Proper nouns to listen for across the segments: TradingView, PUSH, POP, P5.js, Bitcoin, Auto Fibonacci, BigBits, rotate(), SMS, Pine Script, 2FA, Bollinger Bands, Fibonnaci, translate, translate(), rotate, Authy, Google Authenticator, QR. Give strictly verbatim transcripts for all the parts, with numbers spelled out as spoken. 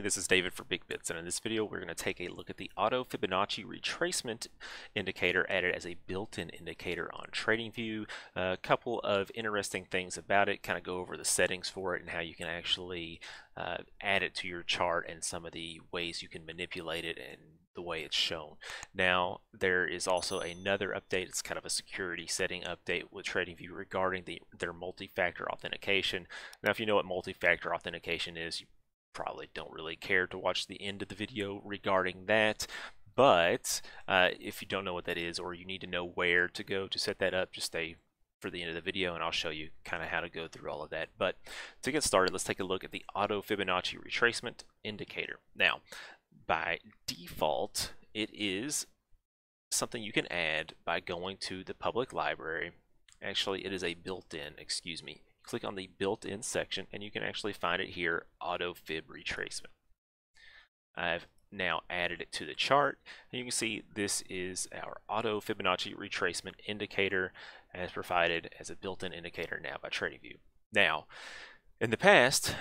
Hey, this is David for BigBits, and in this video we're going to take a look at the Auto Fibonacci retracement indicator added as a built-in indicator on TradingView. A couple of interesting things about it, kind of go over the settings for it and how you can actually uh, add it to your chart and some of the ways you can manipulate it and the way it's shown. Now, there is also another update. It's kind of a security setting update with TradingView regarding the, their multi-factor authentication. Now, if you know what multi-factor authentication is, you probably don't really care to watch the end of the video regarding that, but uh, if you don't know what that is or you need to know where to go to set that up, just stay for the end of the video and I'll show you kind of how to go through all of that. But to get started, let's take a look at the Auto Fibonacci retracement indicator. Now, by default, it is something you can add by going to the public library. Actually, it is a built-in, excuse me. Click on the built-in section and you can actually find it here, Auto Fib Retracement. I've now added it to the chart and you can see this is our Auto Fibonacci Retracement indicator as provided as a built-in indicator now by TradingView. Now, in the past,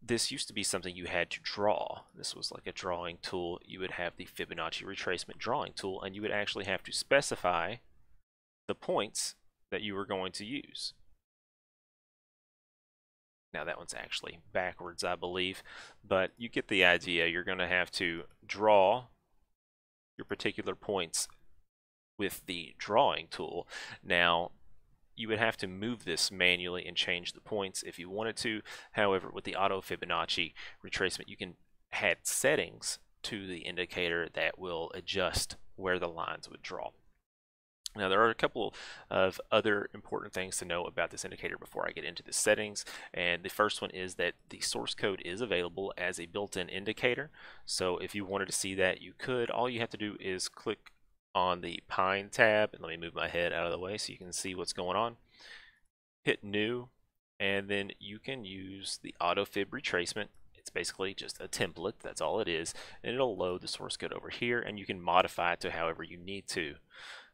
this used to be something you had to draw. This was like a drawing tool. You would have the Fibonacci Retracement drawing tool and you would actually have to specify the points that you were going to use. Now that one's actually backwards, I believe, but you get the idea. You're going to have to draw your particular points with the drawing tool. Now, you would have to move this manually and change the points if you wanted to. However, with the Auto Fibonacci retracement, you can add settings to the indicator that will adjust where the lines would draw. Now, there are a couple of other important things to know about this indicator before I get into the settings, and the first one is that the source code is available as a built-in indicator, so if you wanted to see that, you could. All you have to do is click on the Pine tab, and let me move my head out of the way so you can see what's going on. Hit New, and then you can use the Auto Fib Retracement. It's basically just a template, that's all it is, and it'll load the source code over here, and you can modify it to however you need to.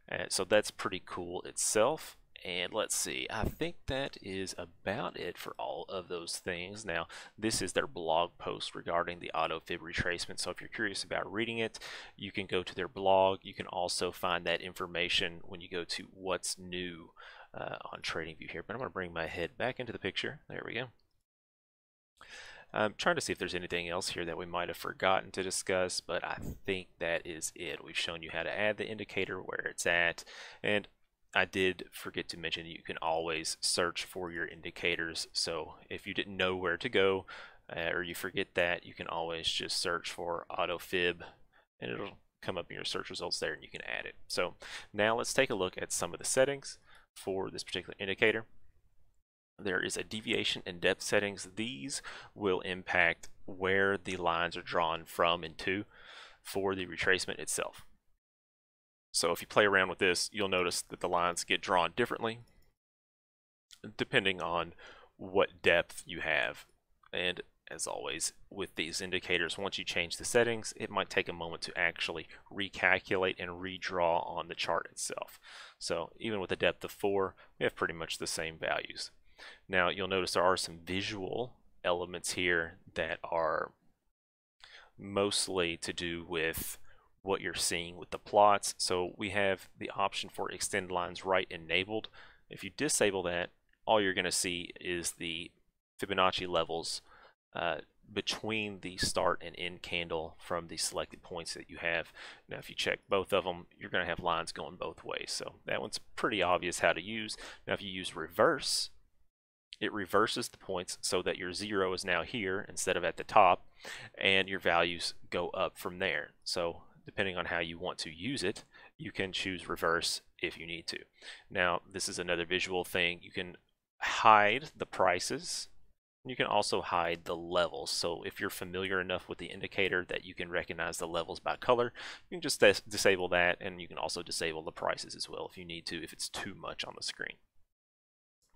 Uh, so that's pretty cool itself. And let's see, I think that is about it for all of those things. Now, this is their blog post regarding the Auto Fib retracement, so if you're curious about reading it, you can go to their blog. You can also find that information when you go to what's new uh, on TradingView here. But I'm going to bring my head back into the picture. There we go. I'm trying to see if there's anything else here that we might have forgotten to discuss, but I think that is it. We've shown you how to add the indicator, where it's at, and I did forget to mention you can always search for your indicators. So if you didn't know where to go uh, or you forget that, you can always just search for Auto Fib and it'll come up in your search results there and you can add it. So now let's take a look at some of the settings for this particular indicator. There is a deviation and depth settings. These will impact where the lines are drawn from and to for the retracement itself. So if you play around with this, you'll notice that the lines get drawn differently depending on what depth you have. And as always with these indicators, once you change the settings, it might take a moment to actually recalculate and redraw on the chart itself. So even with a depth of four, we have pretty much the same values. Now, you'll notice there are some visual elements here that are mostly to do with what you're seeing with the plots. So we have the option for extend lines right enabled. If you disable that, all you're going to see is the Fibonacci levels uh, between the start and end candle from the selected points that you have. Now, if you check both of them, you're going to have lines going both ways. So that one's pretty obvious how to use. Now, if you use reverse, it reverses the points so that your zero is now here instead of at the top, and your values go up from there. So depending on how you want to use it, you can choose reverse if you need to. Now, this is another visual thing. You can hide the prices. You can also hide the levels. So if you're familiar enough with the indicator that you can recognize the levels by color, you can just dis- disable that, and you can also disable the prices as well if you need to, if it's too much on the screen.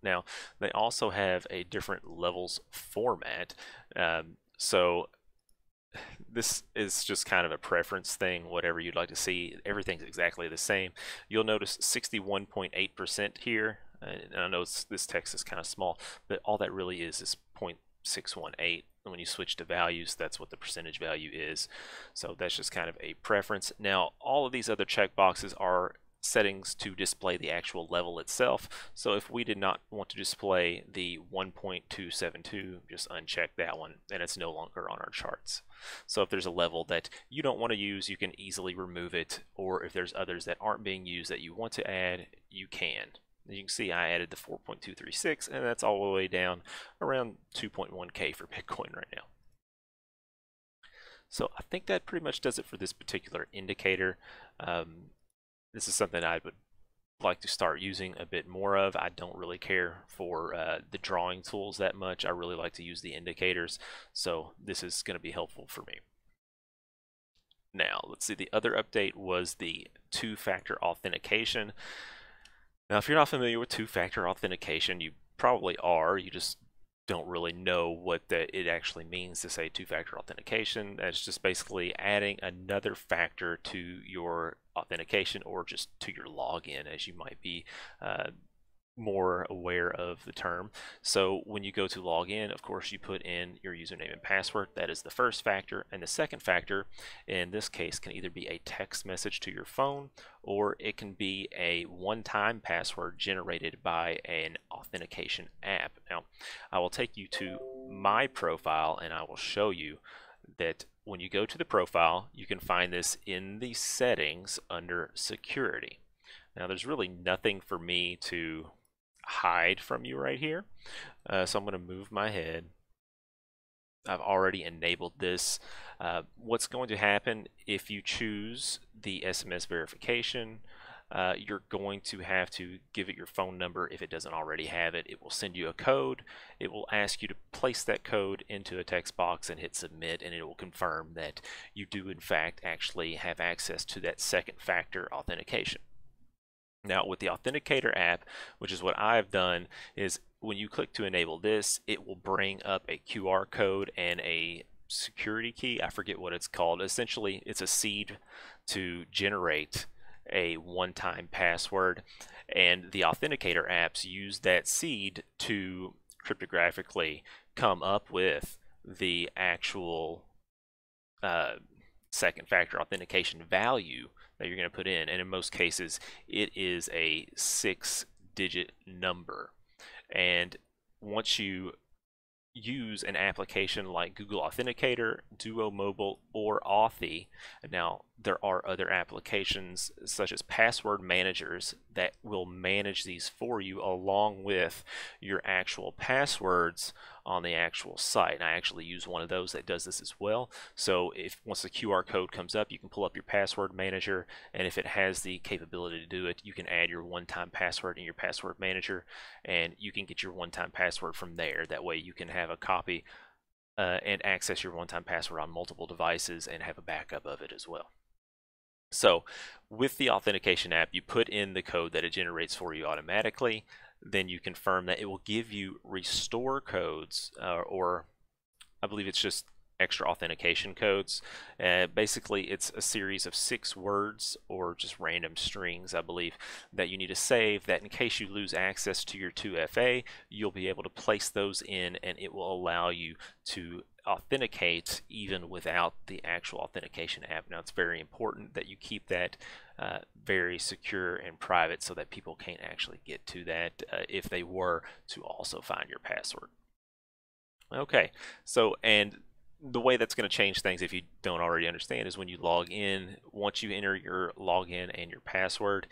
Now, they also have a different levels format, um, so this is just kind of a preference thing, whatever you'd like to see. Everything's exactly the same. You'll notice sixty-one point eight percent here, and I know it's, this text is kind of small, but all that really is is zero point six one eight when you switch to values, that's what the percentage value is. So that's just kind of a preference. Now, all of these other checkboxes are settings to display the actual level itself. So if we did not want to display the one point two seven two, just uncheck that one and it's no longer on our charts. So if there's a level that you don't want to use, you can easily remove it, or if there's others that aren't being used that you want to add, you can. As you can see, I added the four point two three six, and that's all the way down around two point one K for Bitcoin right now. So I think that pretty much does it for this particular indicator. Um, this is something I would like to start using a bit more of. I don't really care for uh, the drawing tools that much. I really like to use the indicators, so this is going to be helpful for me. Now, let's see, the other update was the two-factor authentication. Now, if you're not familiar with two-factor authentication, you probably are. You just don't really know what the, it actually means to say two-factor authentication. That's just basically adding another factor to your authentication, or just to your login, as you might be uh, more aware of the term. So when you go to login, of course, you put in your username and password. That is the first factor. And the second factor, in this case, can either be a text message to your phone, or it can be a one-time password generated by an authentication app. Now, I will take you to my profile, and I will show you that when you go to the profile, you can find this in the settings under security. Now, there's really nothing for me to hide from you right here, uh, so I'm going to move my head. I've already enabled this. Uh, what's going to happen if you choose the S M S verification, uh, you're going to have to give it your phone number if it doesn't already have it. It will send you a code. It will ask you to place that code into a text box and hit submit, and it will confirm that you do in fact actually have access to that second factor authentication. Now, with the Authenticator app, which is what I've done, is when you click to enable this, it will bring up a Q R code and a security key. I forget what it's called. Essentially, it's a seed to generate a one-time password, and the Authenticator apps use that seed to cryptographically come up with the actual uh, second factor authentication value that you're going to put in, and in most cases it is a six digit number. And once you use an application like Google Authenticator, Duo Mobile, or Authy, now there are other applications such as password managers that will manage these for you along with your actual passwords on the actual site. And I actually use one of those that does this as well. So if once the Q R code comes up, you can pull up your password manager, and if it has the capability to do it, you can add your one-time password in your password manager, and you can get your one-time password from there. That way you can have a copy uh, and access your one-time password on multiple devices and have a backup of it as well. So with the authentication app, you put in the code that it generates for you automatically. Then you confirm that. It will give you restore codes, uh, or I believe it's just extra authentication codes. Uh, basically, it's a series of six words, or just random strings, I believe, that you need to save, that in case you lose access to your two F A, you'll be able to place those in, and it will allow you to authenticate even without the actual authentication app. Now, it's very important that you keep that uh, very secure and private so that people can't actually get to that uh, if they were to also find your password. Okay, so, and the way that's going to change things, if you don't already understand, is when you log in, once you enter your login and your password,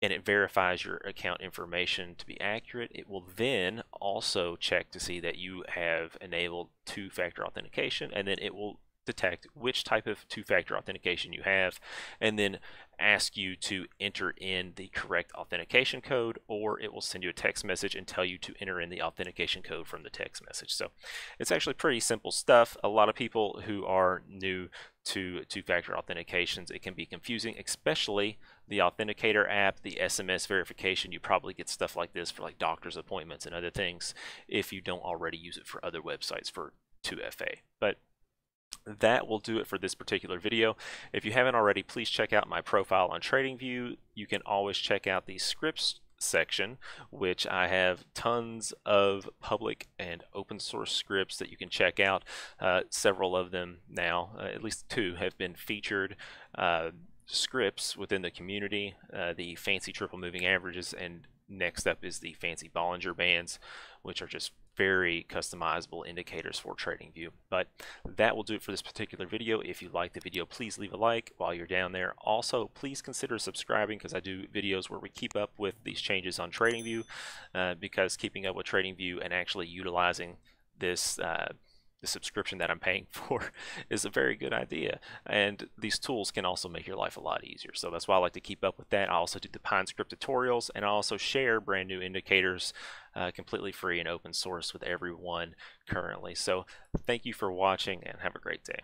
and it verifies your account information to be accurate, it will then also check to see that you have enabled two-factor authentication, and then it will detect which type of two-factor authentication you have, and then ask you to enter in the correct authentication code, or it will send you a text message and tell you to enter in the authentication code from the text message. So it's actually pretty simple stuff. A lot of people who are new to two-factor authentications, it can be confusing, especially the Authenticator app, the S M S verification. You probably get stuff like this for like doctor's appointments and other things if you don't already use it for other websites for two F A. But that will do it for this particular video. If you haven't already, please check out my profile on TradingView. You can always check out the scripts section, which I have tons of public and open source scripts that you can check out. Uh, several of them now, uh, at least two, have been featured uh, scripts within the community, uh, the fancy triple moving averages, and next up is the fancy Bollinger Bands, which are just very customizable indicators for TradingView. But that will do it for this particular video. If you like the video, please leave a like while you're down there. Also, please consider subscribing, because I do videos where we keep up with these changes on TradingView, uh, because keeping up with TradingView and actually utilizing this uh, the subscription that I'm paying for is a very good idea. And these tools can also make your life a lot easier. So that's why I like to keep up with that. I also do the Pine Script tutorials, and I also share brand new indicators uh, completely free and open source with everyone currently. So thank you for watching, and have a great day.